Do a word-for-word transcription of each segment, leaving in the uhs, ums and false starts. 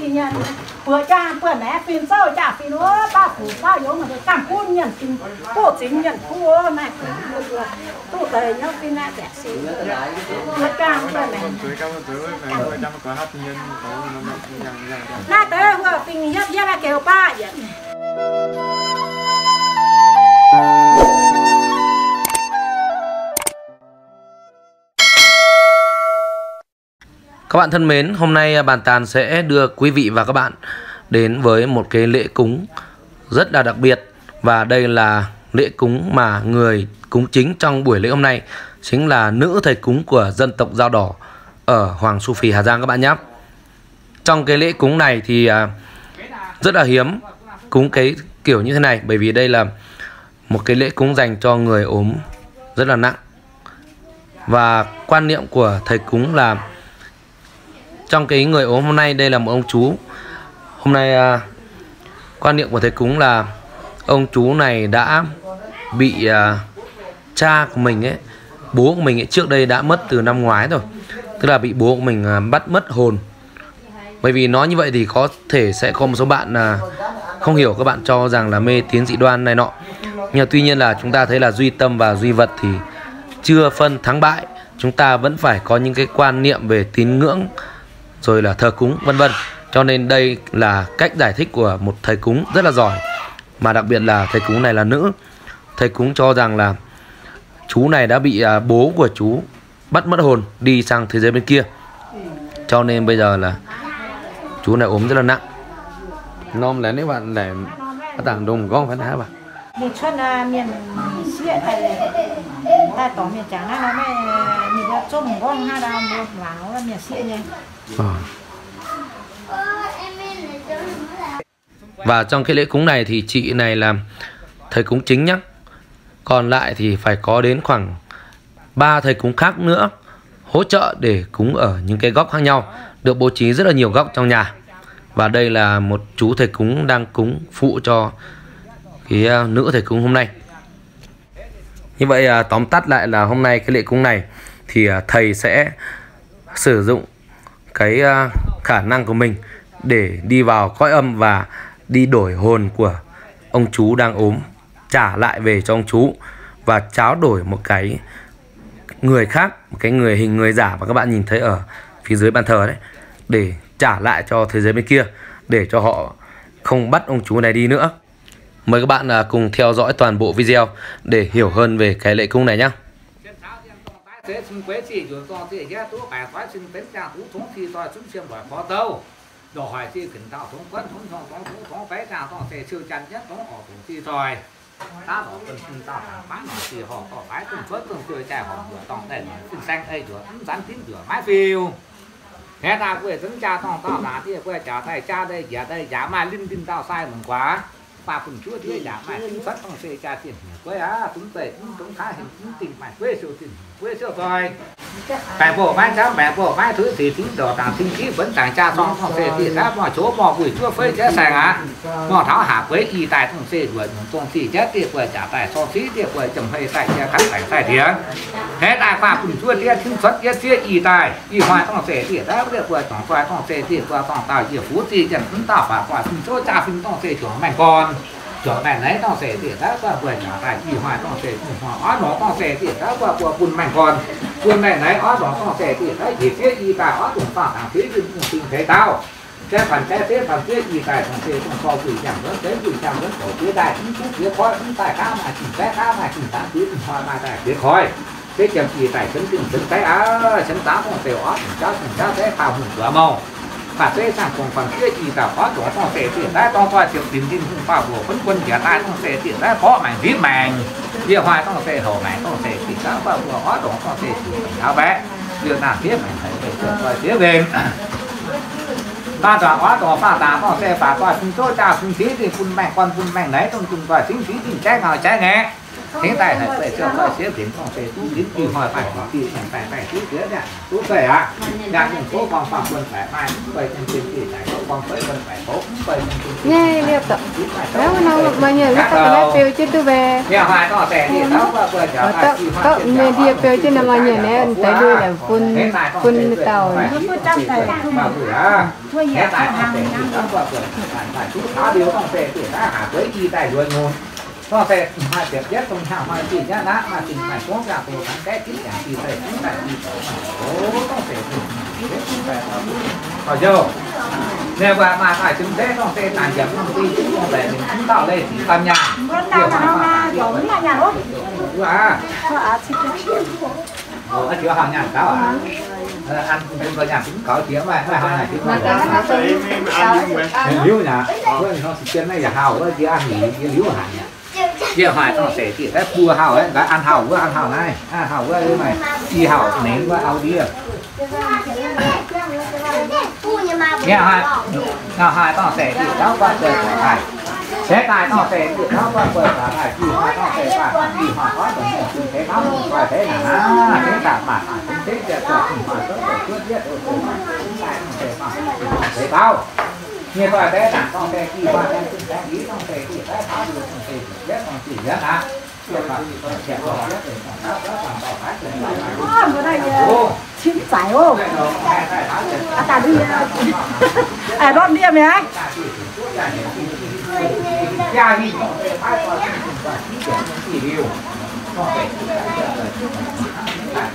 gì nhận vừa cha vừa né phim sao trả phim nữa ba phủ sao yếu mà cảm cú nhận phim cô chính nhận cú này tôi thấy nhóc phim này đẹp xí vừa cha vừa né na tới vừa phim nhất nhất là kiểu ba vậy các bạn thân mến, hôm nay Bàn Tàn sẽ đưa quý vị và các bạn đến với một cái lễ cúng rất là đặc biệt. Và đây là lễ cúng mà người cúng chính trong buổi lễ hôm nay chính là nữ thầy cúng của dân tộc Dao Đỏ ở Hoàng Su Phi, Hà Giang các bạn nhé. Trong cái lễ cúng này thì rất là hiếm cúng cái kiểu như thế này, bởi vì đây là một cái lễ cúng dành cho người ốm rất là nặng. Và quan niệm của thầy cúng là trong cái người ốm hôm nay, đây là một ông chú. Hôm nay à, quan niệm của thầy cúng là ông chú này đã bị à, cha của mình ấy, bố của mình ấy, trước đây đã mất từ năm ngoái rồi. Tức là bị bố của mình à, bắt mất hồn. Bởi vì nói như vậy thì có thể sẽ có một số bạn à, không hiểu, các bạn cho rằng là mê tín dị đoan này nọ. Nhưng tuy nhiên là chúng ta thấy là duy tâm và duy vật thì chưa phân thắng bại. Chúng ta vẫn phải có những cái quan niệm về tín ngưỡng rồi là thờ cúng vân vân. Cho nên đây là cách giải thích của một thầy cúng rất là giỏi, mà đặc biệt là thầy cúng này là nữ. Thầy cúng cho rằng là chú này đã bị bố của chú bắt mất hồn, đi sang thế giới bên kia. Cho nên bây giờ là chú này ốm rất là nặng. Nom là nếu bạn để tảng đồng gom phải hả bà? Đi xuất miền xuyên thầy ta tỏ miền trắng nó mới mình đã chôm gom hai đào một láo là miền xuyên nha. Và trong cái lễ cúng này thì chị này là thầy cúng chính nhá. Còn lại thì phải có đến khoảng ba thầy cúng khác nữa hỗ trợ để cúng ở những cái góc khác nhau, được bố trí rất là nhiều góc trong nhà. Và đây là một chú thầy cúng đang cúng phụ cho cái nữ thầy cúng hôm nay. Như vậy tóm tắt lại là hôm nay cái lễ cúng này thì thầy sẽ sử dụng cái khả năng của mình để đi vào cõi âm và đi đổi hồn của ông chú đang ốm, trả lại về cho ông chú và trao đổi một cái người khác, một cái người hình người giả mà các bạn nhìn thấy ở phía dưới bàn thờ đấy, để trả lại cho thế giới bên kia, để cho họ không bắt ông chú này đi nữa. Mời các bạn cùng theo dõi toàn bộ video để hiểu hơn về cái lễ cúng này nhé. Đồ hỏi chi kính tạo thống quấn thống thống thống thống thống cái ra to xe siêu chăn nhất thống họ cũng chi rồi ta đỏ cần chúng ta bán họ thì họ có bái từng phớt từng cười chạy họ vừa tòng đèn từng xanh đây rửa ấm rắn tím rửa mái phiêu thế ra quê dân cha tòng tao là thì quê trả thầy cha đây giả đây giả mai linh tin tao sai mừng quá và cùng chúa thế giả mai tinh phất tòng xe cha tiền quê á chúng tệ chúng thái hình chúng tình mày quê siêu tình quê siêu rồi bài bộ mai giáo bài bộ mai thứ thì tính đồ tàng sinh khí vẫn tàng cha xong không thể thì đã bỏ chỗ bỏ bụi chua phơi chết sàng á bỏ tháo hạ quế y tài không xê đuổi trong thì chết tiệt vừa trả tài so xí tiệt vừa chồng hay tài cha cắt tài tài tiếng thế tài qua cùng chua tiệt sinh xuất chết tiệt y tài y hoa không thể thì đã tiệt vừa chồng qua không thể thì qua tòng tàu y phú thì chẳng cũng tạo và qua sinh số cha sinh không thể trưởng mạnh con trưởng mạnh đấy không thể thì đã qua vừa trả tài y hoa không thể hoa nó không thể thì đã qua qua quân mạnh con quân này này ó đó con trẻ thì đấy thì thiết y tài ó cũng tạo hàng phía trên cùng tình thế tao cái phần cái thế phần thiết y tài phần thế còn co quỷ chẳng lớn thế quỷ chẳng lớn cổ phía đại cũng chút phía khói cũng tài khá mà chỉnh cái khá mà chỉnh tám phía hoa mà tài phía khói thế chẳng y tài chấn chỉnh chấn cái á chấn tám con trẻ ó chỉnh cháo chỉnh cháo thế hào hùng cửa màu và thế sang cùng phần thiết y tài ó đó con trẻ thì đấy to to triệu tiền tiền hùng vào của quân quân giả tài con trẻ thì đấy khó mảnh viết mảnh điều hoài không thể hổ mẹ không thể thì cháu vào của ó đó không thể cháu bé việc nào tiếp mình phải phải chuyển qua tiếp về ta trả ó đó pha tá không thể phá qua sinh số cha sinh khí thì phun mẹ con phun mẹ lấy trong cùng quả sinh khí thì trái ngào trái nghe Thế tại là phải cho coi xếp đến con xe tú đến kỳ hỏi phải có kỳ thành tài tài chút nữa nè, tú phải ạ, đạt những số con phạm quân phải mai quay thành tiền kỳ tài số con phải quân phải bố quay thành tiền nghe đẹp tập nếu nó được bao nhiêu lúc tao phải chứ tôi về nhà hoa nó tè thì tao qua quay trở lại kỳ hoa tao mẹ đi về chứ là mọi người nè tới đuôi là quân quân tàu nó trăm tài không mà bữa thôi giờ hàng năm tao qua quay phải phải chút đó điều con xe thì đã hạ với kỳ tài luôn luôn có thể hai tiệp nhất trong hàng hai chị nhá đã mà tình phải có cả của bạn cái chính là thì phải cũng phải đi có thể phải chưa nếu mà mà phải chứng thế không thể tàn giảm không đi cũng không để mình cũng tạo lên làm nhà kiểu mà giống là nhà ốp à ở chỗ hàng nhà đó à ăn cũng có nhà cũng có tiếng mà hàng này cũng có liu nhà nó trên này là hào chứ ăn thì liu hàng nhà giờ hỏi nó sẽ chỉ cái cua hào ấy, cái ăn hào với ăn hào này, ăn hào với cái này, chi hào nén với áo đi. Giờ hỏi, giờ hỏi nó sẽ chỉ đó qua trời này, thế này nó sẽ chỉ đó qua trời này, chi hỏi nó sẽ phải chi hỏi có vấn đề gì thế đó, và thế là thế cả bản bản thế sẽ trở thành bản rất là quyết liệt ở chỗ này, thế nào thế bao. Như vậy thế là con xe kỳ qua em cũng sẽ nghĩ con xe kỳ sẽ tháo được con xe kỳ rất còn chỉ rất á rồi mà con xe bỏ rất để còn tháo rất còn bỏ mát rồi con ở đây chín phải không à ta đi à đón đi em nhé gia vị con xe thái con xe kỳ và chỉ để con chỉ điều con xe kỳ sẽ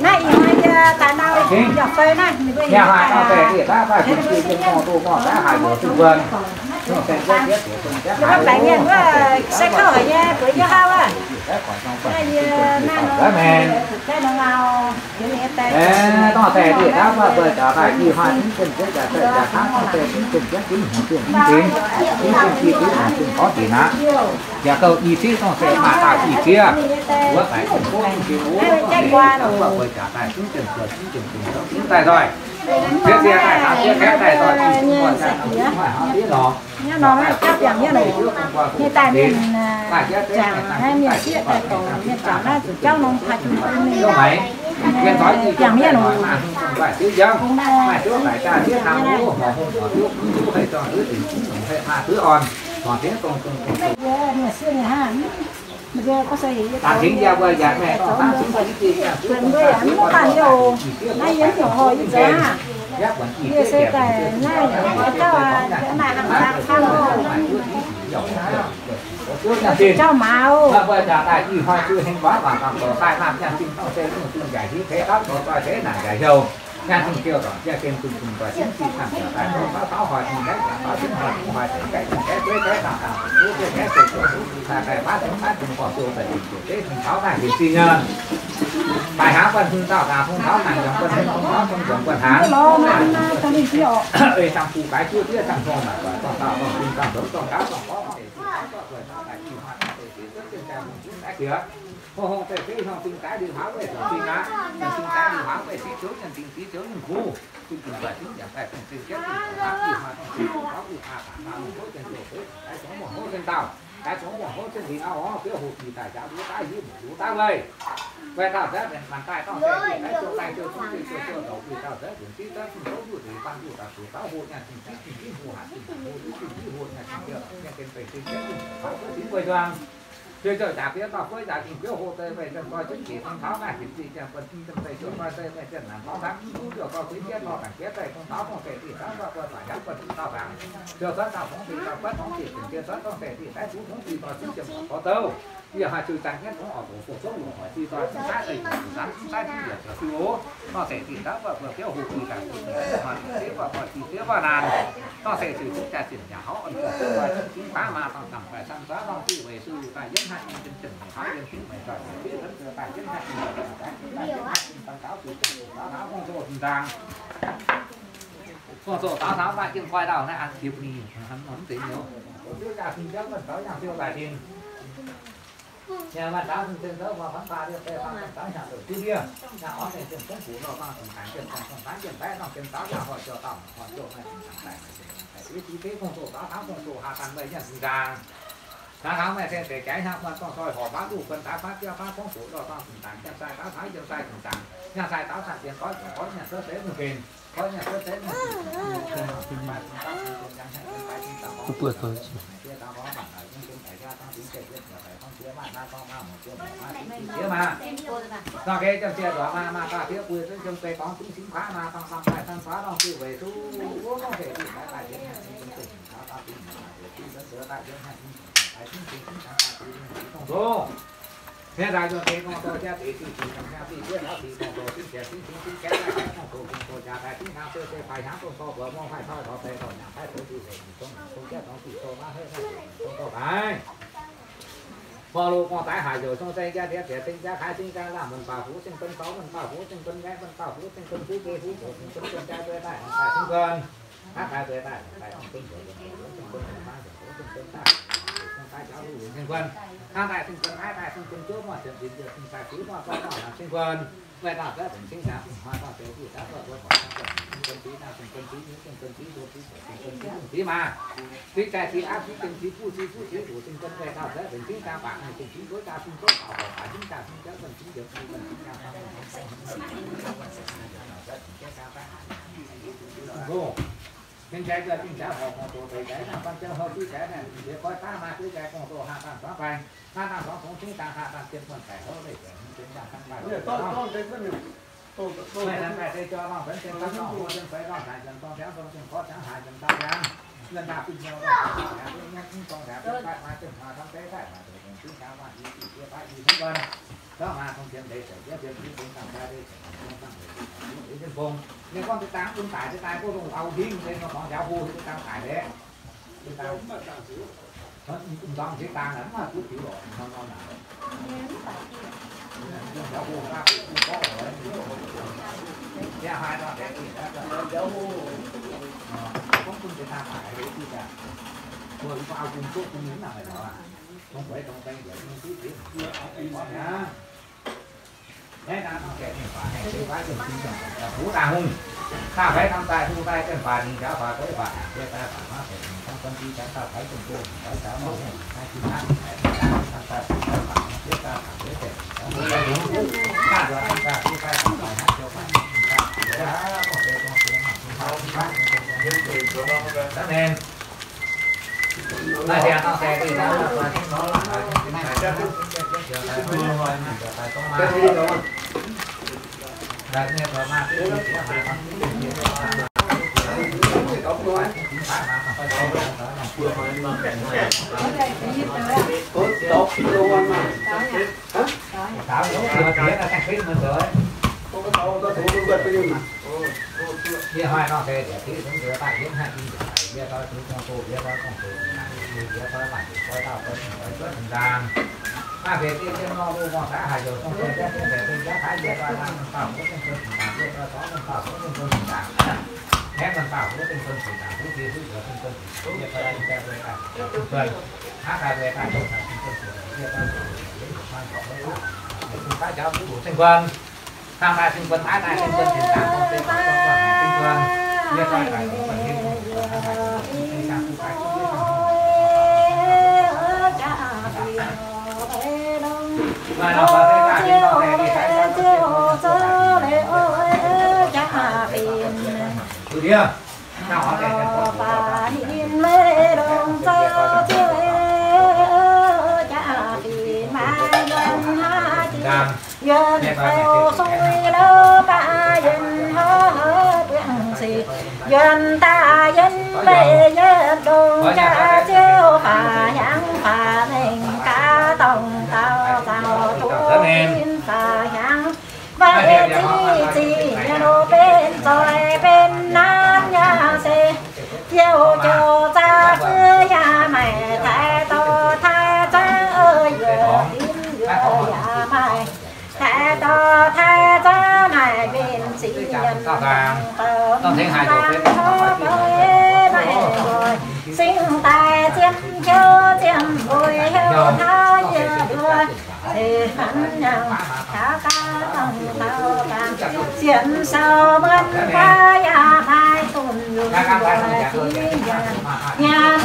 này hai cái nào dọc tây này nhà hàng nó về thì ta phải chuẩn bị những món đồ món đã hải của trung vườn nó sẽ rất biết để các bạn nghe nữa sẽ có hỏi nha của nhà hao à đây nang này đây là nào cái này tê nó về thì ta phải bởi cả phải đi hoàn chỉnh rất là rất là khác về những từng các cái hình tượng chính chính chi tiết hoàn chỉnh có gì nữa nhà câu ý chí nó sẽ mà tạo ý kia quá phải cũng có cái muốn và với cả tài chính tiền cửa chính tiền cửa chính tài rồi biết gì tài nào biết hết tài rồi còn tài không phải họ biết đó nhưng nó là các dạng như này như tài mình chẳng hay miền kia tài cổ miền chẳng là chủ trao nông thạch mình chẳng như này phải tiêu dân phải tiêu phải ta biết hàng ngũ họ họ tiêu cũng phải cho thứ tiền cũng phải tha thứ on còn thế còn còn tạm chính ra bây giờ này tạm chính phải đi tìm chuẩn bị ăn một bàn nhiều nay yến nhỏ hồi như thế à như thế này nay có cho cái này làm sao không cho màu bây giờ tại vì hoa chưa thanh quá và còn có tai nạn nhà sinh không xây cũng chưa giải trí thế đó có coi thế là giải dầu nhà sinh kêu rồi gia kênh cùng cùng và sinh sinh làm trở lại có phá pháo hoài cùng đấy là phá sinh hoạt cùng hoài sinh cái cùng cái với cái nào nào cũng cái cái từ chỗ là cái bát cũng bát cùng cỏ tiêu tại vì chủ tế thành pháo này thì sinh nhân bài hát quân hương tạo ra không pháo thành dòng quân đấy không pháo không dòng quân hán về trong khu cái chưa biết trong con là còn tạo còn sinh còn đấu còn đá còn có thể không phải cái không tinh cá đi hóa về tinh cá, tinh cá đi hóa về tinh chối nhân tinh tí chối nhân khu, tinh tinh phải tinh giảm phải tinh tinh chết tinh hóa đi hóa tinh hóa đi hóa cả một hố trên đồi, cái chỗ một hố trên tàu, cái chỗ một hố trên thì ao ó cái hồ thì tài giáo lúa tai dưới lúa tai người, về tàu rất là bàn tay tao sẽ cái chỗ tay chỗ chúng tôi chỗ chỗ đầu thì tao rất chuẩn tí rất chúng tôi thì ban chủ tàu chủ tàu hồ nhà tinh tinh tinh tinh hồ hạt tinh hồ tinh tinh hồ nhà tinh được nhà tinh phải tinh chết tinh phải tinh quay đoàn chơi chơi đạp biết tao với đạp thì biết hồ tây về chân coi chính trị con tháo này chính trị chẳng phần chân tây chỗ coi tây về chân làm nó thắng cứu được coi quý chết lo cảnh chết tây con tháo con tề thì tháo qua qua phải đắp phần tao vàng chưa tất tao phóng thì tao quét phóng thì từng kia tất con tề thì tái xuống phóng thì tao xuống trường có tâu bây giờ hai trừ tăng nhất nó ở cổ cổ số của hỏi thì tao chúng ta đây chúng ta chúng ta đi được cứu ố nó sẽ thì đắp vào vào kéo hồ thì cả của thế hoàn thế vào còn thì thế vào nàn nó sẽ sử dụng trà chuyển nhà họ ẩn và chính phá mà thằng thằng phải sang giá long thì về sư tài nhất hai nhân chân chỉnh thái nhân chỉnh phải rồi biết rất tài nhất hai nhân tăng cáo từ từ táo táo con số hình dạng con số táo táo lại trên quay đầu này ăn thiếu gì hắn nóng tính nhiều trước cả khi đó mình tới nhà tiêu tài tiền nhà mình đã từng từng đó mà vẫn ba điều tây ba táo nhà đầu tư kia nhà họ này từng cũng phủ nó ba từng hàng từng hàng từng tán từng bé nó từng táo nhà họ chờ tầm họ chờ này từng hàng này cái chi phí con số táo táo con số hạ tầng bây giờ ra Tá tháo này sẽ để cái tháo mà con soi họ bác đủ phân tá bác kia bác con phổi rồi bác cùng tán chân sai táo thái chân sai cùng tán nhà sai táo sạch tiền có có nhà sơ tế một nghìn có nhà sơ tế một nghìn đó thế ra cho thế con tôi cha thì thì làm cha thì biết nó thì con tôi tính trẻ tính tính tính kém lại con tôi con tôi già lại tính ham chơi chơi phải ham con tôi vợ mong phải thôi họ về rồi nhà phải tôi thì về con con cha con thì tôi má hết con tôi phải bao lâu con tái hại rồi trong tay cha thế trẻ tính cha khai tính cha là mình bà phú sinh con sáu mình bà phú sinh con gái mình bà phú sinh con phú kê phú phú sinh con cha tôi lại tại sinh con hát lại tôi lại lại ông tính rồi sinh con má rồi sinh con ta hai cháu đủ sinh quân, hai đại sinh quân, hai đại sinh quân trước mà chuyển tiền được sinh tài phú mà con bảo làm sinh quân, về đảo đất tỉnh sinh giá cùng hoa đảo tế thì đã vợ vợ bỏ sang quận sinh quân tí nào sinh quân tí những sinh quân tí đô tí sinh quân tí cùng tí mà, tí tài tí áp tí tinh tí phu tí phu tí đủ sinh quân về đảo đất tỉnh sinh ra bảng này tỉnh sinh đối ta sinh tốt bảo bảo chính ta sinh chất quân chính được sinh quân chính cao cao hơn sinh quân sinh nên cái giờ chúng ta học con tổ thầy cái làm ban chơi hơi chú cái này để coi ta mà chú cái con tổ hạ tầng quá vàng ta làm đó cũng chúng ta hạ tầng tiền còn phải hơn để chúng ta tăng bài để con con thấy rất nhiều tôi tôi này làm bài để cho con vẫn tiền tăng con vẫn phải con hại dần con sáng con tiền có sáng hại dần tăng ra lần nào cũng nhiều con đã biết bài mà từng hòa thắng thế phải mà để chúng ta mà đi đi chơi bài đi vân đó mà không tiền để giải quyết việc chúng ta ra đi trên vùng nếu con thứ tám cũng tải cái tay cô dùng áo riêng nên nó có giáo vô thì tao tải đấy chúng ta cũng tao cái tang lắm mà cứ kiểu đó con con nào giáo vô ra cũng có rồi ra hai đoạn cái gì đó giáo vô không cần cái tang tải đấy chứ cả vừa vào cùng chỗ cùng những nào đó không phải trong tay vậy nhưng cứ biết chưa ở đây mà thế là nó kể thì phải thì phải dùng tinh thần là phú ta hưng ta phải tham tài thu tay trên bàn thì cháu phải tới bàn để ta phải hóa để trong tâm trí cháu ta phải cùng cô phải cháu mẫu hai chín năm phải tham tài phải tham tài để ta phải để cháu muốn lấy đúng ta rồi tham tài thu tay tham tài hát cho phải ta để đó còn để con tiền mà không phải những tiền của nó đã nên ta đèn nó sẽ thì nó là nó là cái này chắc giờ này không rồi mà giờ này có ma rồi đặt nghe rồi ma cái gì cũng phải không nói tốt tốt luôn mà tao hiểu rồi cái là cái mình rồi tôi có tôi tôi luôn bật luôn mà kia hoài nó thế để tí xuống dưới tại những hai cái biết coi thứ con cô biết coi con phượng biết coi bản coi tàu coi coi thằng giang mà về tiên tiên lo vô con xã hải rồi con phượng biết biết về tiên giá thái biết coi thằng tàu có tên phượng thằng biết coi có thằng tàu có tên phượng thằng nghe thằng tàu có tên phượng thằng thứ kia thứ giờ tên phượng thằng biết coi anh ta về cả phượng hát ca về cả phượng thằng tên phượng biết coi thằng phượng thằng ta cháu cứ đủ sinh quân tham gia sinh quân thái này sinh quân thằng tàu con tên phượng sinh quân biết coi thằng phượng mà nó có thể làm những con này thì phải làm những con này từ kia nó có thể làm những con này dân ta dân về dân đồ cha chiêu phà nhãng phà mình cá tòng tàu tàu thú in phà nhãng vậy chi chi nhà đồ bên rồi bên nam nhà xe chiêu chiều ra cứ nhà mày thái to thái trắng ơi giờ tím giờ nhà mày thái to thái trắng mày bên sĩ nhân tao thấy hai đồ bên sinh tài chiêm chiêu chiêm vui heo thái vừa thì hắn nhàng cá cá tòng tàu vàng xiêm sầu mướn qua nhà mai tùng lùi nhà nhà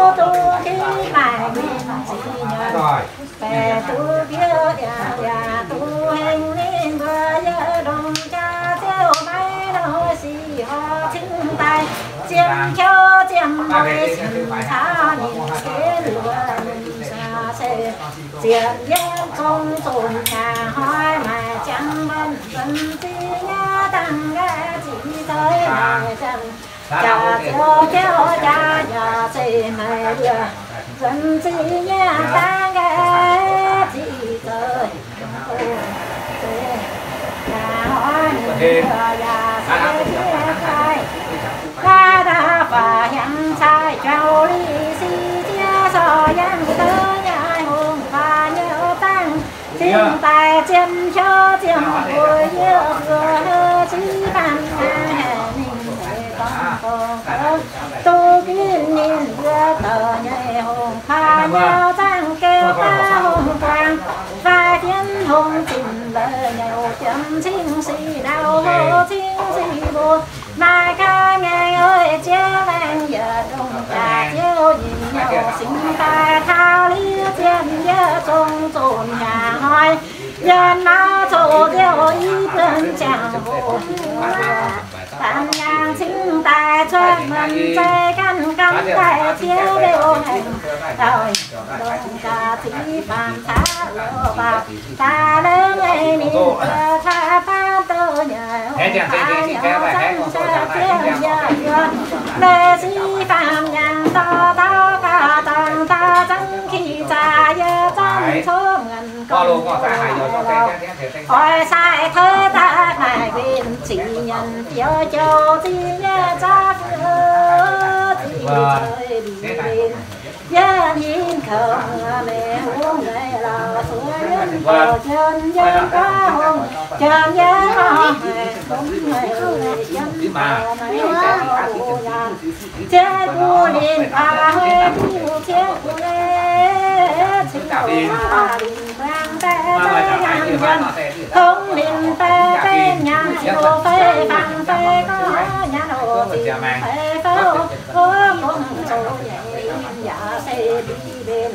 ô tô đi mãi rồi về tu biết nhà nhà tu hành nên bây giờ đồng cha theo máy đâu xì họ chính tay chiêm cho chiêm mai xin tha nhìn thế lúa nhìn xa xe chiêm giác không tồn nhà hỏi mà chẳng bận dân chi nhá tăng ra chỉ tới ngày rằng cha theo theo cha nhà xây mày đưa dân chi nhá tăng ra chỉ tới nhà hỏi người nhà xây khai ca đa và hiện sai trao lý si chia sò giang tới nhà hùng và nhớ tăng xin tài chiêm cho chiêm vui nhớ vừa chỉ bàn tôi kín nhìn giữa tờ nhảy hồn pha nhau tăng kêu ta hồn quang pha thiên hồn tìm lời nhau chấm sinh sĩ đau hô sinh sĩ bố mà ca ngày ơi chưa vàng giờ đồng ta chiếu nhìn nhau sinh ta thao lý thiên nhớ trong trồn nhà hỏi giờ nó chỗ theo ý tưởng chẳng vô tạm nhang sinh tài cho mình chơi căn căn tài thiếu đều hành rồi đồng ta thí bàn thá lô bạc ta lớn ấy mình vừa tha ta tơ nhờ ta nhớ dân cha thiên nhờ thương lê sĩ phạm nhàng to tao cả tàng ta dân khi trà dơ dân số ngân công ôi sai thơ ta mài viên chỉ nhận thiếu châu thì nhớ cha phơ thì trời bình gia nhìn không mẹ uống này là suối nhân cầu chân dân có hùng chân dân họ mẹ đúng người dân mà mấy hoa hồ nhàn chết cô liền bà hơi cô chết cô lê xin bà bình vang té tới ngàn dân thống liền té té nhàn hồ té bằng té có nhàn hồ thì té phố có mong hồ vậy dạ xe đi bên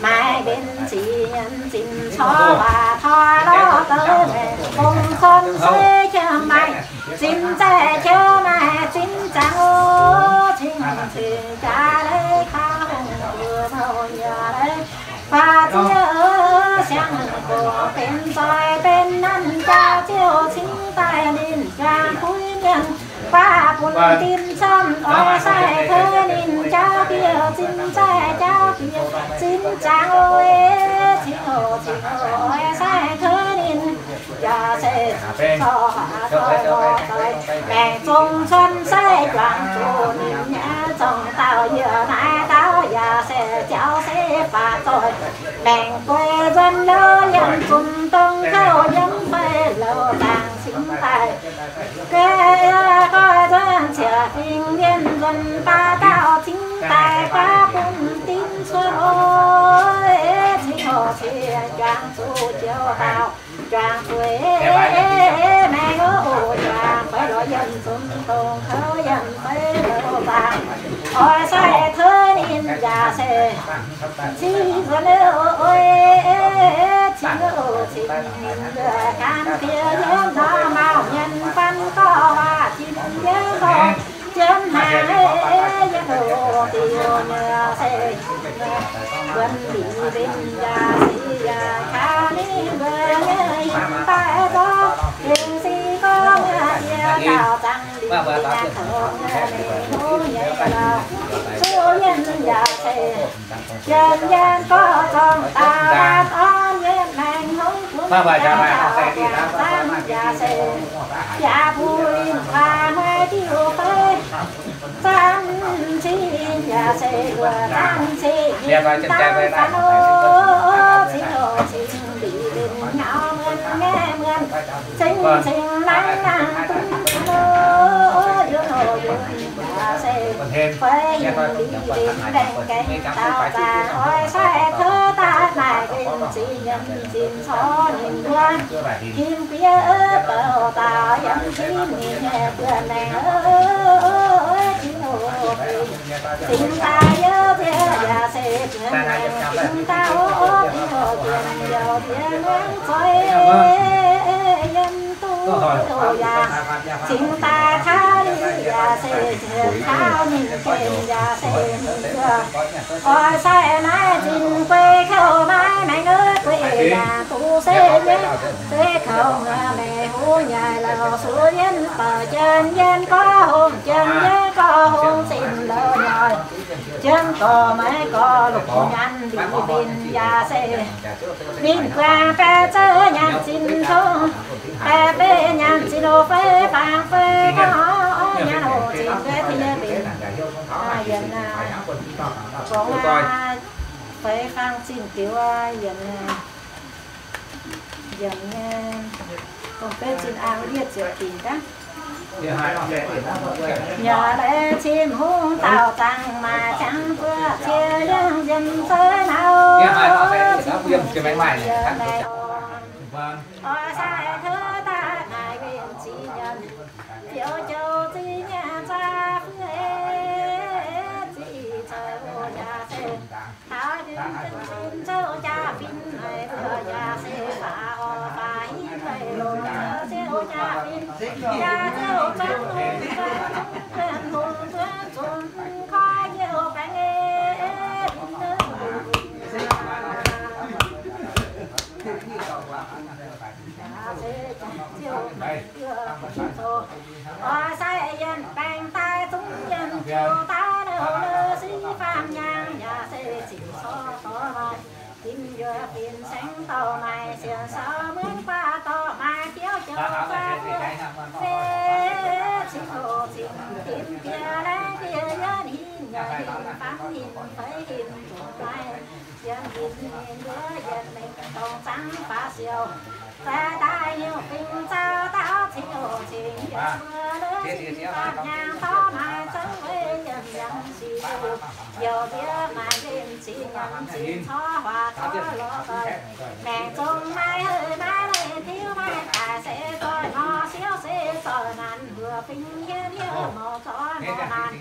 mai bên chị nhân xin cho bà thoa đó tới mẹ cùng con xe cho mày xin xe cho mày xin cha ô xin xin cha đấy khao vừa thâu nhà đấy và chưa sang của bên tôi bên năn cha chiều xin tay nên cha cuối nhân và buồn tim sâm ôi sai thế nên cha kia xin sai cha kia xin cha ôi xin hồ xin hồ sai thế nên cha sẽ cho hạ cho tới mẹ trung xuân sai toàn chủ niệm nhã trong tao giờ nãy tao giờ sẽ cháu sẽ phạt rồi mẹ quê dân lỡ nhân cùng tương khâu nhân về lâu tàng xin tài kê coi dân trở tình viên dân ba đạo chính tài quá cùng tin xuân ôi chính hồ chia trang su chiều tàu trang quê mẹ ngô trang phải đổi dân xuân tồn khâu dân phải lâu tàng ôi sai thơ nên già xe chỉ dân ôi chính hồ chính lửa can kia nhóm đó màu nhân văn có hoa chín nhớ con chấm hàng ế dân hồ tiêu nhờ xe quân bị bên già sĩ già khao ní vừa nhớ hiện tại đó liền si có ngã yêu đào tăng đi nhạc thổ ngã nề ngô nhảy lò số nhân già xe dân gian có con ta bát ơn nhân hành hống cuốn ta tạo già tăng già xe già vui và mai tiêu phê tăng chi già xe vừa tăng chi tăng tăng ô xin hồ xin bị đình ngạo mơn nghe mơn xin xin lắng lắng tung ô dương hồ dương già xe phê nhìn đi đến cánh tạo già ôi xe thơ ta lại đến chỉ nhân xin xó nhìn quan kim phía ớt bầu tàu dân xin nhìn hẹp vừa nàng ơi ơi ơi chín hồ tình ta nhớ về nhà sẽ tình ta ôm một lần giàu thiên nắng khói nhân tu đồ già tình ta khá đi nhà sẽ khao nhìn kèm nhà sẽ ở xa nãy tình quê khâu mãi mãi nữa quê nhà tu sẽ nhớ sẽ không mẹ hú nhà lầu xuống nhân bờ chân nhân có hồn chân nhớ có hồn xin lời rồi chân có mấy có lục nhanh đi bên nhà xe bên qua phê chớ nhàn xin không phê phê nhàn xin ô phê phàng phê có nhàn hồ xin phê thì nhớ bên à yên à con à phê phàng xin kiểu à yên à yên à con phê xin áo liệt chữa kỳ đó nhờ lễ chim hung tàu tăng mà chẳng vừa chia lương dân phơi nào chia này ở sai thứ ta ngài biển chỉ nhân tiểu châu chỉ nhà cha phơi chỉ chờ nhà sen tháo đứng chân trên châu cha pin này thừa nhà sen bà họ bà hiến thầy lô nhà sen nhà pin nhà châu trắng hùng hùng tướng trùng khai nhiều bánh ở sai dân bàn tay chúng dân chiều ta đầu lơ sĩ phàm nhang nhà sẽ chỉ so to kim dừa tiền sáng tàu này xiên so mướn qua to mai kéo chờ qua thế xin hồ xin kim kia lấy kia nhớ nhìn nhớ nhìn phán nhìn thấy nhìn chuột bay dân nhìn nhìn đứa dân mình tông trắng phá siêu ta đại yêu bình sao tao chịu chịu mưa lớn bạc nhang tao mai sống với nhân dân chỉ yêu nhiều đứa mà đêm chỉ nhắm chỉ cho hoa cho lúa tơi mẹ trông mai hơi mai lên thiếu mai tài sẽ coi họ xíu sẽ sờ nắn vừa bình yên yêu màu cho màu nắn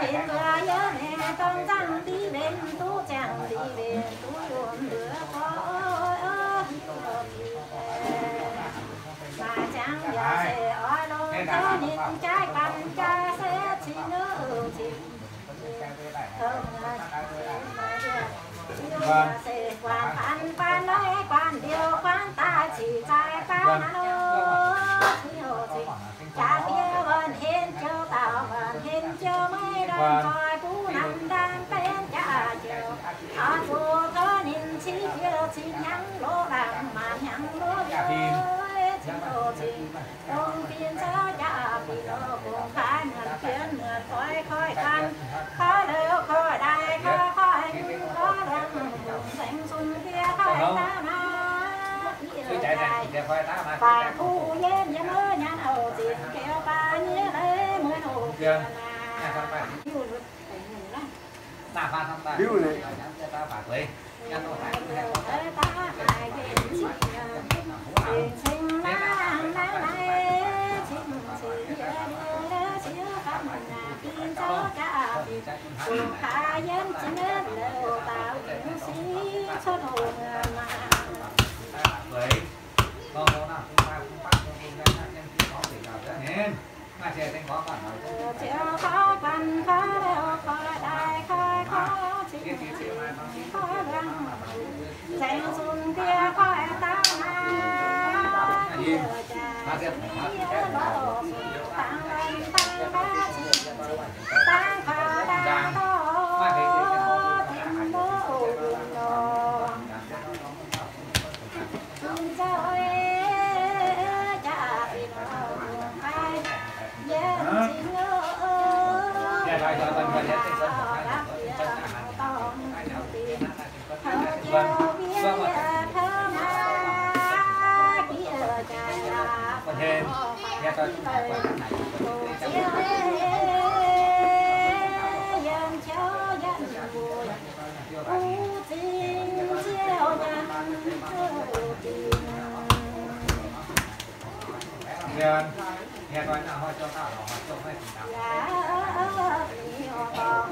bên vừa nhớ mẹ con răng đi bên tú chẳng đi bên tú luôn đứa có trái bánh trái sẽ chỉ nữa chỉ không sẽ quan ăn quan nói quan điều quan ta chỉ trái quan nấu cha biết vần hiền châu tàu vần hiền châu mấy đàn coi phú năm đàn bên cha chiều họ chùa có nhìn chỉ chiều chỉ nhắn lỗ đàn mà nhắn lỗ đàn công viên sao cha bị lỗ cùng khán hạt kiến ngựa khói khói khăn khó lỡ khó đại khó khó anh khó đâm vùng xanh xuân kia khói ta má yêu dài và khu nhiên nhớ mơ nhắn hầu tiền kéo ba nhớ lấy mới nổ kia mà điêu này ta phải quấy ta phải quấy cùng khá nhân chính đất đều tạo những sĩ cho đồ ngàn mà chịu khó văn khó đều khó đại khó khó chính khó răng dành dùng kia khó tao mà chịu chả ý ở lộ tăng lên tăng ba chỉ tăng khó Hãy subscribe cho kênh Ghiền Mì Gõ để không bỏ lỡ những video hấp dẫn. Hãy subscribe mà kênh Ghiền Mì Gõ để không bỏ lỡ những video hấp dẫn.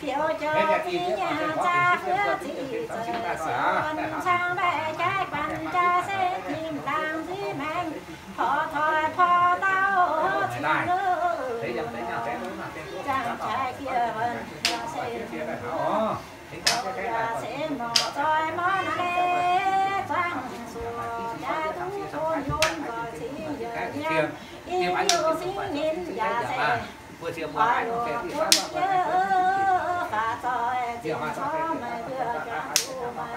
Phiếu cho tí nhà cha hứa gì rồi con sang bè trái bàn cha sẽ tìm làm gì mình họ thôi phò tao chỉ lỡ chàng trai kia vẫn sẽ mò coi món ăn trang sủa cha cũng thôn thôn và chỉ giờ nhau yêu xin nhìn già sẽ hỏi được cũng nhớ Hãy subscribe cho kênh Ghiền Mì Gõ để không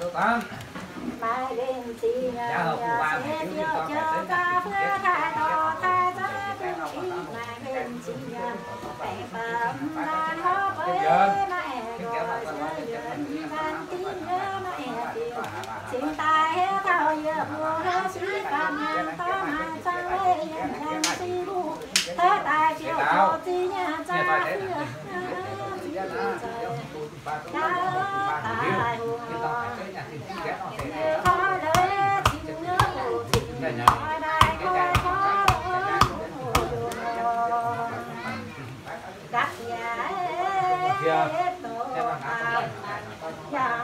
dẫn. Mai lên xin nhà nhà sẽ tiêu cho ta phước thai to thai giá cũng chỉ mai lên xin nhà phải phẩm đàn nó với mẹ rồi sẽ dẫn văn tin nhớ mẹ tiêu xin ta hết thao giờ mua nó sĩ phạm hàng to hàng sang đây nhận hàng si bu thế tài triệu cho chi nhà cha phước. Hãy subscribe cho kênh Ghiền Mì Gõ để không bỏ lỡ những video hấp dẫn.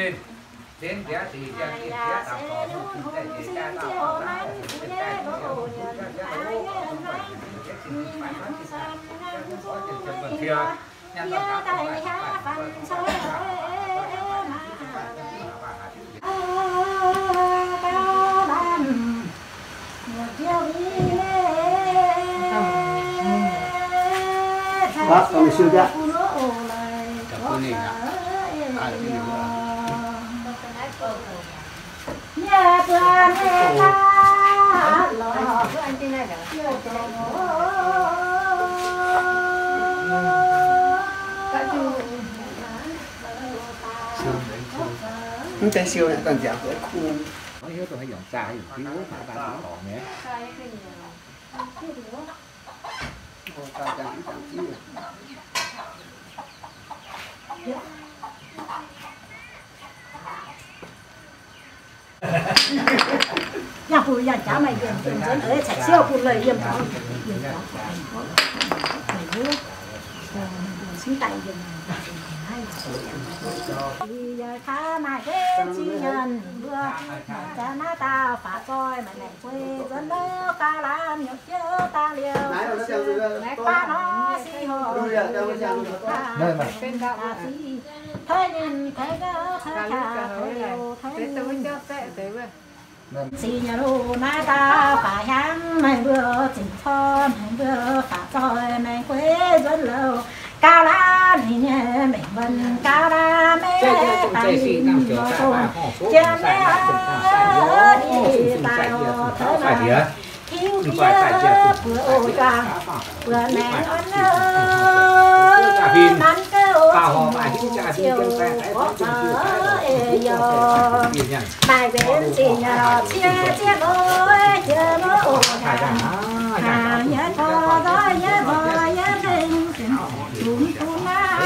Trên đến giá thì giá thì giá tạm có chúng ta chỉ ra tạm có ra chúng ta chỉ có chúng ta chỉ có chúng ta chỉ có chúng nhà cha mẹ ta lo cho anh tin này cả chiều trời ngủ ta chiều chúng ta siêu này toàn giả với khu nói hết rồi hay dọn xa rồi thiếu phải ba đứa bỏ nhé ta chẳng chẳng chiêu nhà phụ nhà cháu mày tiền tiền dẫn tới sạch siêu phụ lời hiểm không hiểm không phải nước xin tay hiểm vì khá mà cái chi nhân vừa cha má ta phá coi mà này quê dân đâu ta làm nhục chứ ta liều mẹ qua nó si hồ bên đạo sĩ thấy nhìn thấy đó thấy cả thấy điều thấy xin nhà lù mai ta phải hám mày vừa chỉnh thon mày vừa phá coi mày quê dân lâu cao la thì nhẹ mày vẫn cao la mẹ tay nhìn vô cùng chân mẹ ơi đi tao thở này thiếu kia vừa ôi càng vừa mẹ ơn ơi nắng kêu bảo mà hít trà chiều ở ê yo bài bên xin chia chia ôi chia nó ồn hà nhớ thơ thôi nhớ thơ nhớ tình chúng chúng ta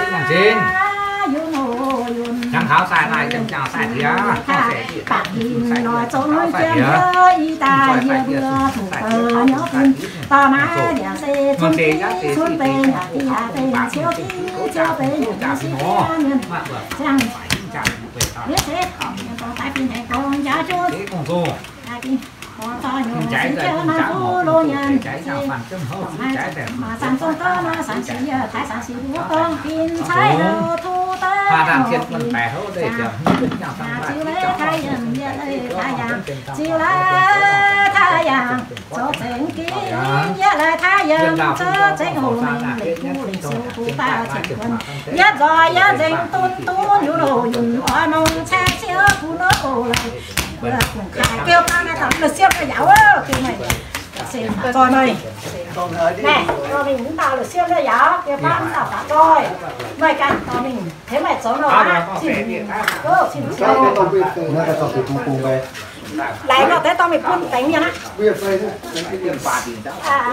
dùng hồ dùng chẳng tháo xài này chẳng chào xài gì á bạn nói cho nói chuyện với ta nhiều bữa thủ tơ nhớ tin ta má nhà xe xuân tê xuân tê nhà tê nhà tê chiếu tê chiếu tê nhà tê sang biết thế còn có tai pin hay con giá chút tai pin con to nhiều trái trái mà phu lô nhân trái nào phản chân hậu trái đẹp mà sản con to mà sản xí thái sản xí lúa con pin trái đầu thu tơ hoa đàn thiệt mình bẻ hậu để chờ những nhà sản chiếu lấy thái dương nhiệt lấy thái dương chiếu lấy thái dương số tiền kí nhiệt lấy thái dương số tiền hồ mình để thu để số thu ta chỉ cần nhất rồi nhất dành tuôn tuôn nhiều đồ dùng hoa mông trái chiếu phun nước hồ này kêu con này thằng lượt siêu cái giáo á kêu mày coi mày nè cho mình cũng tao lượt siêu cái giáo kêu con tao cả coi mày cắn cho mình thế mày xấu nó á xin cứ xin xin lấy nó thế tao mình phun tánh nha nè à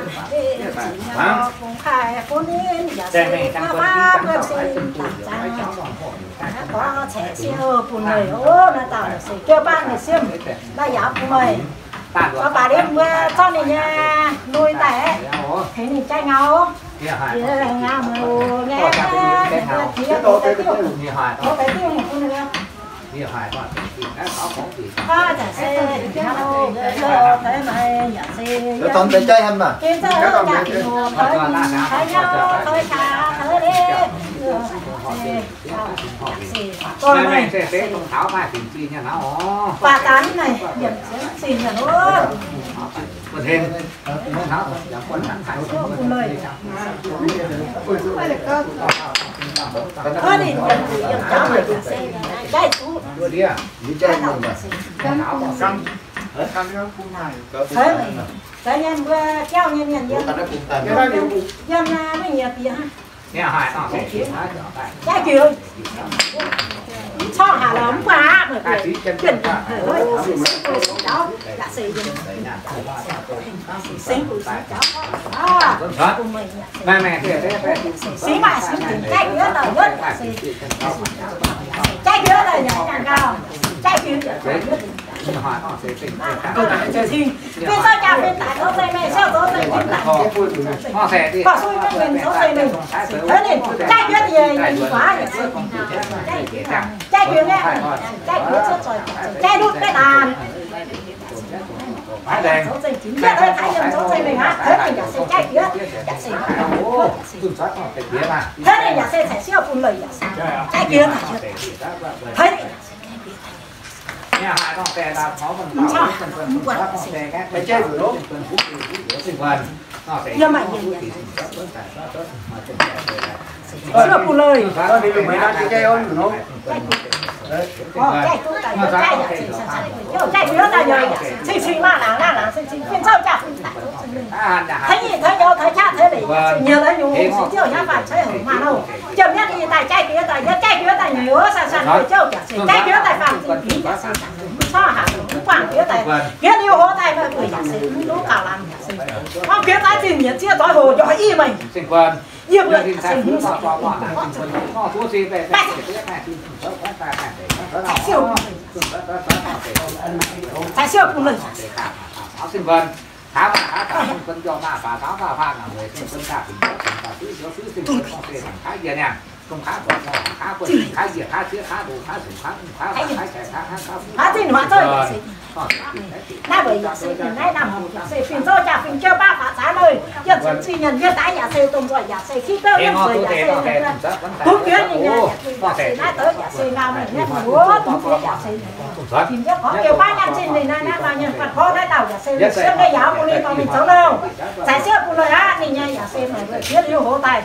nó cũng khai phun lên giả sử nó ba bữa xin tặng có trẻ siêu phun này ô nó tao được gì kêu ba người siêu ba giáo phun này có bà đêm mưa cho này nha nuôi tẻ thế này chai ngầu nghe mưa nghe tiếng có cái tiếng có cái tiếng phun này đi hoài bọn thì đã có bóng thì ha giả xe đi đâu thế mày giả xe nó toàn để chơi em mà các con bé chơi nó toàn là nào thấy nhau thấy cả thấy đi con này xe té không tháo phải tìm chi nha nó ba tán này điểm xin nhà nó còn thêm nó tháo giả quấn nặng phải không lời có đi điểm cháu phải giả xe đây đưa đi à, đi chơi không mà, tháo bỏ căng, hết căng cái cung này, thế này, thế nhân vừa kéo nhân nhân nhân, nhân là mấy nhiệt gì ha, nghe hỏi sao sẽ kiếm, cái gì, cho hà lắm quá, người kia, chuyển rồi, cháu đã xây dựng, xây của cháu, à, mẹ mẹ thì thế, xí mà xí thì cái đứa đời nhất, cái đứa đời nhỏ càng cao, cái đứa đời nhất. Chơi xin, bên sao nhà bên tại đâu đây mẹ sao đó đây bên tại, họ sẽ đi, họ xui bên mình, họ xui mình, thế này, trai chuyện gì nhìn quá nhỉ, trai chuyện này, trai chuyện chết rồi, trai đút cái đàn, phải đèn, biết đây trai chuyện cháu xui mình á, thế này nhà sẽ trai chuyện, nhà sẽ, thế này nhà sẽ sẽ siêu phun lầy nhà, trai chuyện, thế này. Nhà hai con xe đạp khó mình bảo phần phần phần con xe các cái chơi rồi phần phút thì phần nó sẽ nhưng mà nhìn nhìn rất là phù lời nó đi được mấy năm chơi ôn của nó thấy gì thấy nhau thấy cha thấy để nhiều đấy nhiều chiều nhát bạn thấy hưởng mà đâu chậm nhất thì tài chạy kia tài nhất chạy kia tài nhiều sàn sàn người châu chạy chạy kia tài phẳng thì kia sàn sàn so hàng cũng phẳng kia tài kia nhiều hồ tài mà người chạy sẽ lúc cả làm không kia tài thì nhiệt chia tối hồ giỏi y mình nhiều người thì sẽ hứng thú phải siêu cùng mình tháo ra tháo ra phân cho ba và tháo ra ba là người phân phân ra thì và cứ gió cứ sinh con tê khá gì nè không khá của khá của khá gì khá chứ khá đủ khá đủ khá khá khá khá khá khá gì mà thôi nãy bởi nhà xây nãy nằm hầm nhà xây phim do nhà phim chơi ba phá giá lời nhận chứng chỉ nhận biết tái nhà xây tùng rồi nhà xây khi tới nhân rồi nhà xây cũng biết như nhà xây nãy tới nhà xây nào mình nhận lúa cũng biết nhà xây tìm rất khó kêu ba nhân trên này nãy nãy vào nhận phạt khó nãy tàu nhà xây xếp cái giáo của mình còn mình sống đâu giải xếp của lời á thì nhà nhà xây mà người biết yêu hố tài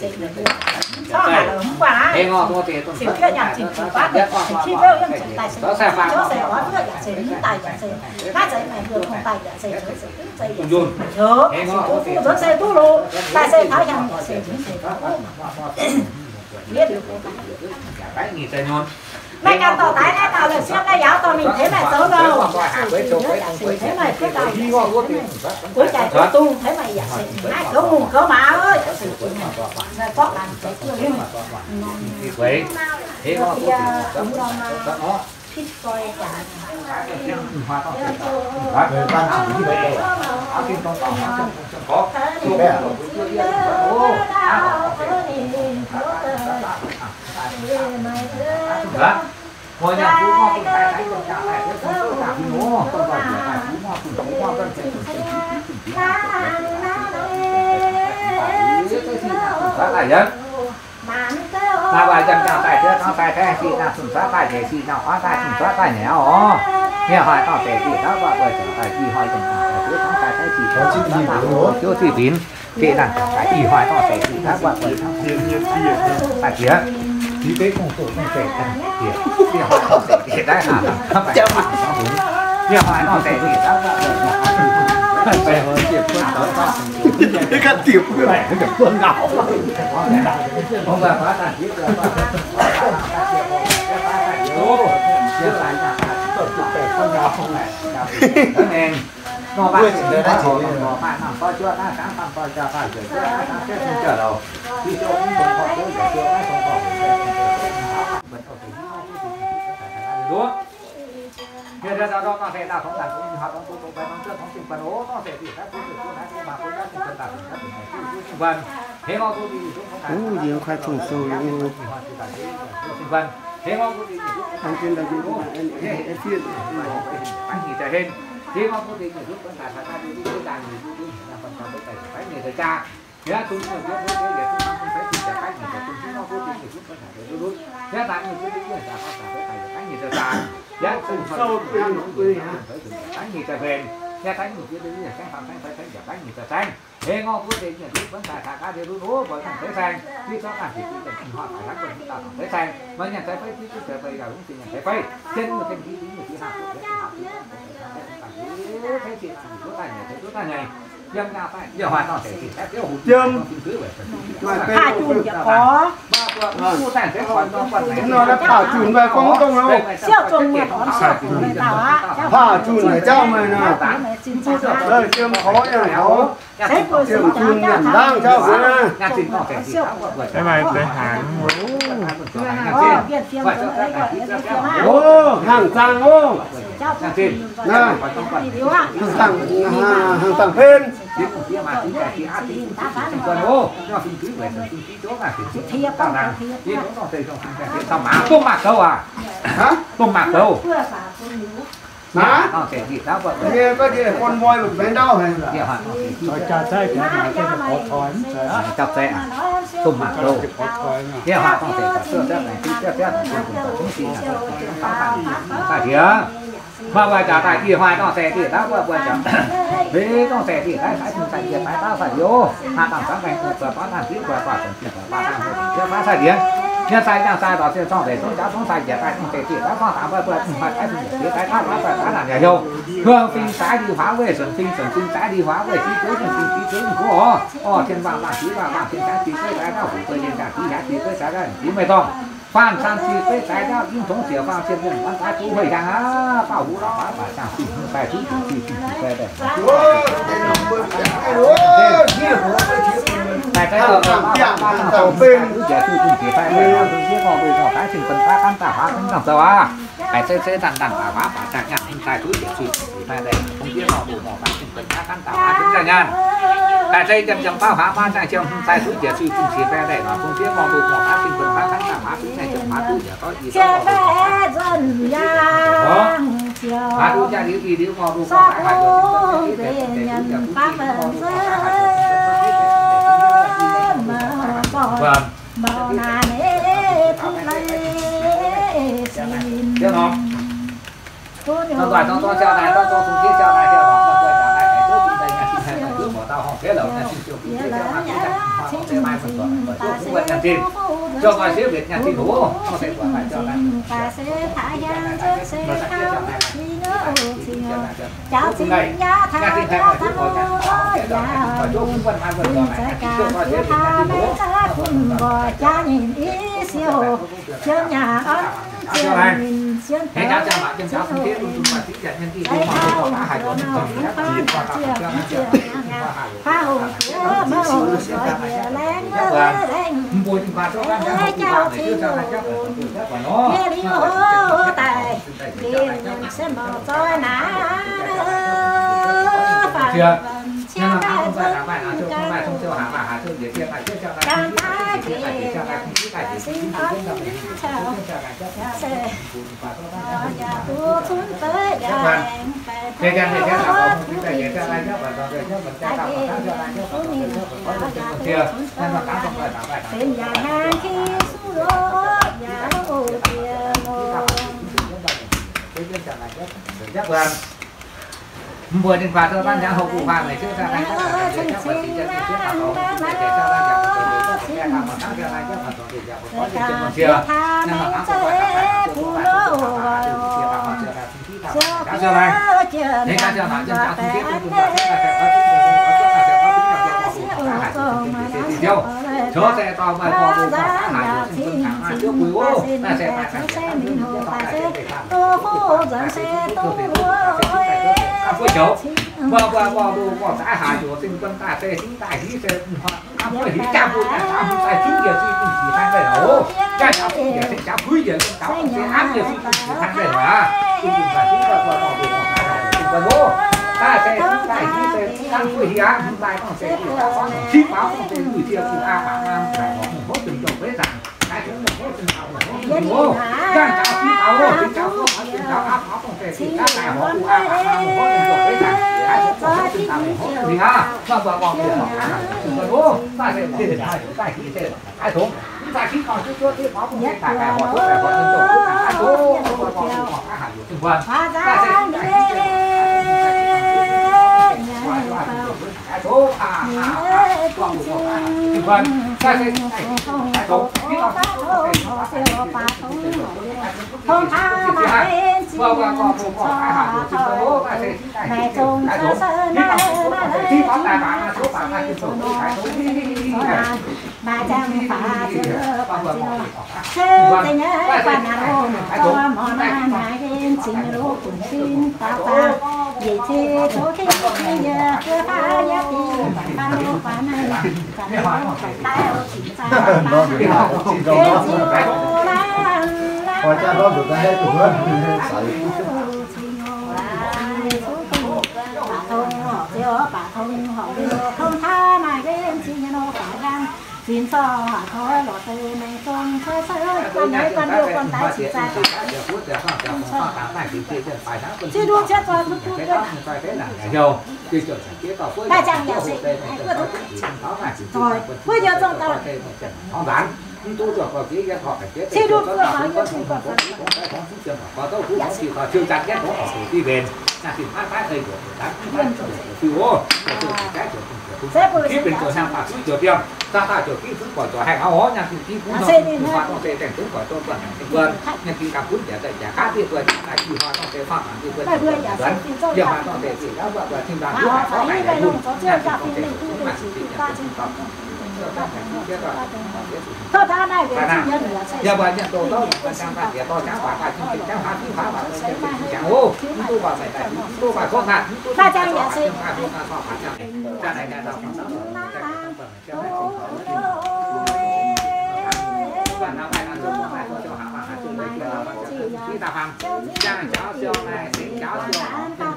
xây được đó là lớn quá chỉ biết nhà chỉ quá được chỉ khi tới nhân tài xây chỗ xây quá biết nhà xây tài giả xây, các giấy này được không tài giả xây, chớ xây cứ xây giả xây, chớ, chớ xây tu lô, tài xây thái giang giả xây, chớ xây tu lô. biết luôn. Mày cầm tàu tái này tàu lần xem đây giáo tàu mình thế này xấu đâu. Thế này cứ tàu cứ chạy cứ tung thế này giả sệt. Này cứ mùng cứ má ơi. Này có làm cái gì mà. Vậy thế nó cũng nó cái coi cả. Có đó. Thôi nha, chú hoa cùng thái thái cùng chào này, chú hoa cùng chào này, chú hoa cùng chào này, chú hoa cùng chào này, chú hoa cùng chào này, chú hoa ta bài chân chào tài thế nó tài thế chị nào sùng sát tài thế chị nào hóa tài sùng sát tài nẻo nghe hỏi tỏ vẻ chị đó vợ vợ chẳng tài chị hỏi chẳng tài thế nó tài thế chị đó chị gì đó chú chị tín chị là cái chị hỏi tỏ vẻ chị đó vợ vợ chẳng tài thế chị đấy không tổ không thể cần tiền nghe hỏi tỏ vẻ chị đấy hả nó phải nghe hỏi tỏ vẻ chị đó vợ vợ chẳng tài thế chị đó cái cắt tiệp cái này nó được quần áo không là phá sản biết là phá sản chưa lại nhà sản tổ chức để quần áo không này nó nén nó bắt được nó chỉ nó phải làm coi chưa ta sáng làm coi chưa phải rồi chưa ta sẽ không chờ đâu đi chỗ không có chỗ để chưa ta không có đúng thế ra đó nó sẽ là không làm cũng hoạt động cũng phải mang trước không chịu phần ố nó sẽ bị các đối tượng khác mà cũng đã chịu phần tàn các đối tượng vân thế họ cũng bị chúng không gì khai thùng sâu luôn vân thế họ cũng bị anh trên đây chúng tôi anh anh chuyên anh nghỉ tại hên thế họ cũng bị những lúc vẫn là phải ra đi đi làm gì cũng là phần còn phải phải nghề thời cha thế chúng tôi cũng thế để chúng ta không phải chỉ là cách nghề chúng chúng nó cũng bị những lúc vẫn là đối đối thế tại những lúc chúng ta phải phải phải cách nghề thời cha giá cùng sâu từ năm mươi ha, tánh người ta về, giá tánh người kia đến nhà cái hàng tánh phải tánh giả tánh người ta tánh, thế ngon quyết định nhà lúc vẫn tài thà cá để rú rú với thằng thế sang, khi có làm việc thì cần họ phải lắng quần thằng thế sang, mới nhà cái phây thì cứ trở về là cũng chỉ nhà cái phây, trên người trên khí tính người kia học được cái học được cái cái chuyện của ta nhà của ta này. Dân nào phải giờ hoàn toàn thể thì sẽ tiêu hụt dân hai chùn chả có khu sản sẽ còn nó còn nó đã thả chùn về con không đâu siêu chùn nhà con sạch này tao á thả chùn này trao mày nè đây chưa khó nhà nó xếp rồi chùn chùn nhảm đang trao xuống nè cái này để hàng ô hàng sang ô hàng tiền nè hàng hàng hàng phên tiếp tục kia mà chúng ta chỉ ăn thì chúng ta phải còn ô nó kinh phí về kinh phí chỗ mà kinh phí tao làm thì nó còn xây trong hàng cái tao má tôm mạc đâu à hả tôm mạc đâu má nghe có gì con voi một bên đâu này rồi trà say có thói cà phê tôm mạc đâu nghe hoa con thể sữa rất này sữa rất này cũng chỉ là phải chứ mà vợ trả tài kia hoài nó sẽ tiền tao vợ vợ trả thế nó sẽ tiền đấy phải dùng tài tiền phải tao phải vô hạ tầng sáng ngày vừa có thằng kia vừa có thằng kia vừa có thằng kia vừa có thằng kia nhân sai đang sai đó sẽ cho để chúng ta chúng ta giải tài không thể tiền đã có thằng vợ vợ phải cái gì cái thằng vợ phải cái làm nhà nhau hương tinh trái đi hóa về sườn tinh sườn tinh trái đi hóa về khí cuối sườn tinh khí cuối của họ trên vàng vàng khí vàng vàng trên trái khí cuối trái nào cũng tôi nên cả khí trái khí cuối trái đây khí mày to phan san chi cái trái đó nhưng thống sửa vào trên vùng văn thái chú vậy rằng á bảo vũ đó phải phải sao phải chú chú chú chú về đây này cái đó là tàu phim giải cứu cùng chỉ phải về rồi kia họ về họ cái trình phần phát ăn tả hóa cũng làm sao à cái sẽ sẽ đằng đằng tả hóa tả nhạc anh tài chú chỉ phải đây không kia họ đủ họ cái trình phần phát ăn tả hóa cũng ra nhàn tại đây chậm chậm bao hóa ba trang chậm tài chú chỉ suy cùng chỉ phải đây mà không kia họ đủ họ cái trình phần phát ăn tả hóa cũng này chậm hóa chú chỉ có gì đó hóa chú cha nếu gì nếu họ đủ họ cái trình phần phát ăn tả hóa cũng này vâng tiếp nó nó gọi nó to treo này nó to xuống kia treo này treo đó mà cười treo này cái chỗ bên đây nhà chị thầy cứ bỏ tao hỏng thế lẩu nhà chị chiều kia treo này cũng sẽ mai phần tuần bởi chỗ cũng vậy nhà chị cho ngoài xíu việc nhà chị đủ nó sẽ còn phải treo này ta sẽ thả gian trước sẽ tháo đi nữa thì ngồi cháu xin nhá thả ra tháo và chỗ cũng vẫn mai phần tuần này nhà chị chiều ngoài xíu việc nhà chị đủ cha nhìn ý siêu hồ trên nhà con trên mình trên tới trên hồ đây cao hải con chiều nhà pha hồ chiều mơ hồ rồi chiều lên mơ lên để cháu thi hồ nghe đi hồ tài tiền sẽ bỏ tôi ná phải Hãy subscribe cho kênh Ghiền Mì Gõ để không bỏ lỡ những video hấp dẫn. Mùa đình phạt cho ban giám hộ cụ vàng này trước ra này các bác sĩ trên trước là có để để cho ra nhập để các bạn các ra này các bạn có thể nhập có thể trên chưa nên là các bạn các bạn các ra này để các ra này các bạn tiếp tục các bạn các bạn chó xe to mà to luôn cả nhà xin trước cuối ô là xe máy xe mình hồ xe tô phố dẫn xe tô ơi với chỗ bò bò bò đồ bò xã Hà Chủ sinh quân ta xe chính tài hí xe hoa mới hí cam luôn cả tam tài chính giờ xin cũng chỉ thang về hổ cha cháu cũng giờ xin cháu quý giờ xin cháu cũng sẽ ám giờ xin cũng chỉ thang về hả xin đừng phải chính là bò bò đồ bò xã Hà Chủ sinh quân bố ta xe chính tài hí xe chính tăng quý hí á chúng ta còn xe của ta còn chín báo còn tên người kia của ta bạn nam phải có một hốt từng chồng với rằng ai cũng một hốt từng chồng một hốt từng bố cha cháu quý cháu hốt từng cháu hốt từng cháu áp áp còn xe chính các tài hốt của ta bạn nam hốt từng chồng với rằng thì ha, mà bà con thì họ ăn, bố, ta sẽ để lại, ta chỉ để ai thúng, ta chỉ còn chút chút thì có cũng hết cả cả họ tất cả bọn chúng tôi ăn bố, bà con họ ăn hàng chục vạn, ta sẽ ai thúng à, con của họ ăn chục vạn, ta sẽ ai thúng, không tha mà. Hãy subscribe cho kênh Ghiền Mì Gõ để không bỏ lỡ những video hấp dẫn. Hãy subscribe cho kênh Ghiền Mì Gõ để không bỏ lỡ những video hấp dẫn. Hãy subscribe cho kênh Ghiền Mì Gõ để không bỏ lỡ thôi ta này về chị nhân là giờ bà nhận đồ đó bà sang bà để to trắng bà bà chim chim trắng hạt chim phá bà sẽ trắng ô chúng tôi vào phải tài chúng tôi phải khó khăn ta trang nhà xin ta này nhà đào đi tàu hàng cha cháu siêu này xin cháu siêu cháu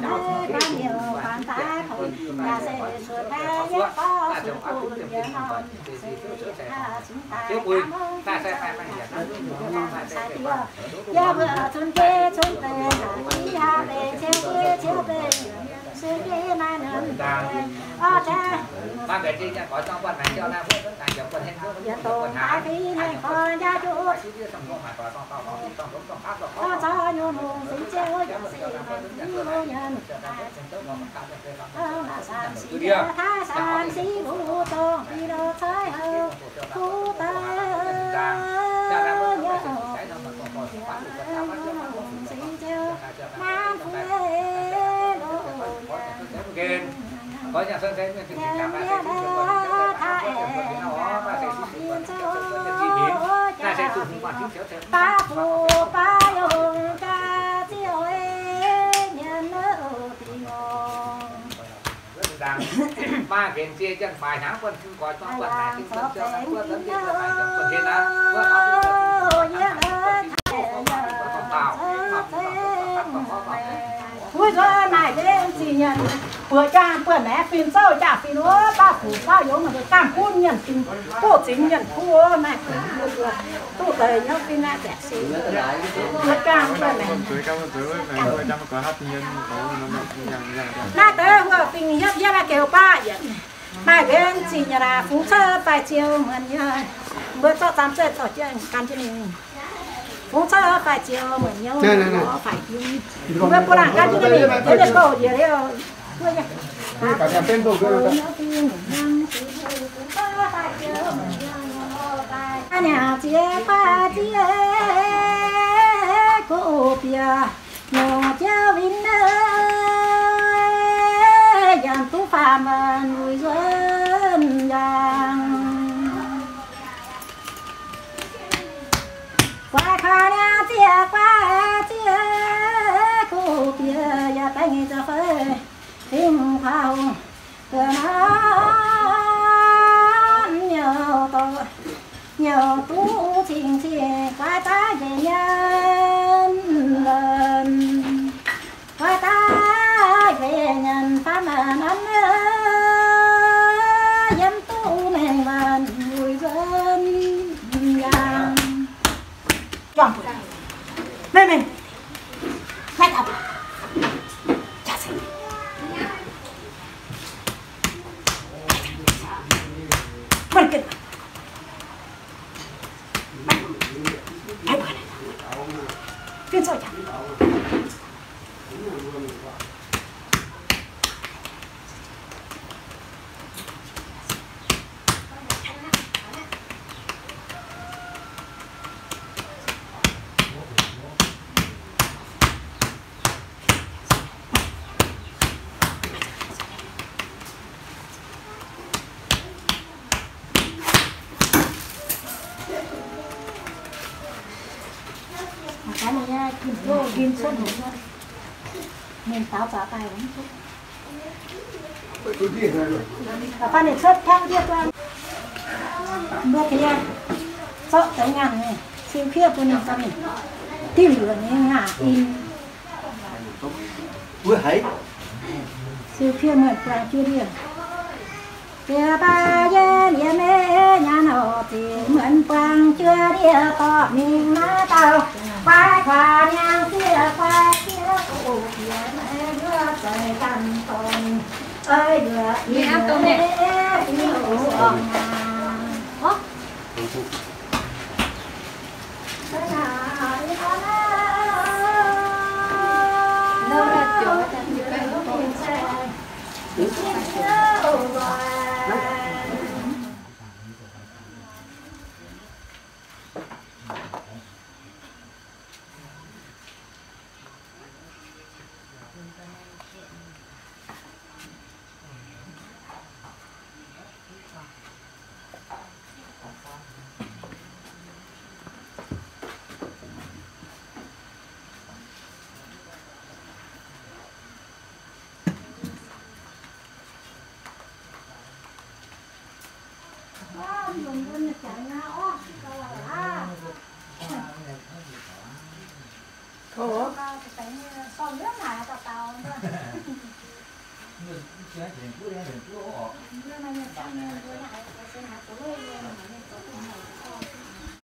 có nhà sân thế thì cảm ơn các bạn đã theo dõi. ba phụ ba hồng ca chiều ấy nhân ở tình ngon ba kiện chia chân bài nắng quân không có cho quân này kinh quân cho nắng quân tấn quân này cho quân thiên á quân áo nhớ nhớ này đến gì nhận vừa cha quần này phim sau trả phim nữa ba phủ ba yếu mà được cam cún nhận phim cô chính nhận thua này tụt đời nhau phim này đẹp xí vừa cha quần này na tới vừa phim nhất nhất là kiểu ba vậy mà cái gì nhà là phú sơ tài chiều mình nhớ vừa cho tám sơ tỏ chuyện can cho mình phú sơ tài chiều mình nhớ nó phải kiếm vừa cô làm can cho mình thế là cô gì đấy cả nhà tên đồ cơ đó. Nhà chị ba chị cô bia nhỏ cháu vinh ơi, dàn tú phàm nuôi dân dàng. Qua khá nhà chị ba chị cô bia nhà tay nghe cho phơi. Tiếng pháo cửa nón nhiều tội nhiều tú trình xì qua ta về nhân lần qua ta về nhân phan là nón dám tú mềm bàn vui dân giang chọn mềm mềm khách học táo táo tay lắm chút. Bà phan để xuất thang kia qua. Mua cái nha. Sợ tới ngàn này. Xin kia của mình cho mình. Tìm được cái ngả in. Ui hãy. Xin kia mời qua chưa đi. Kia ba dê nhà mê nhà nổ thì mượn quang chưa đi có mình má tao. Quái qua nhang kia qua kia cổ kia. Trời cằn tồn ơi được nhìn ăn tôm nè Hãy subscribe cho kênh Ghiền Mì Gõ để không bỏ lỡ những video hấp dẫn.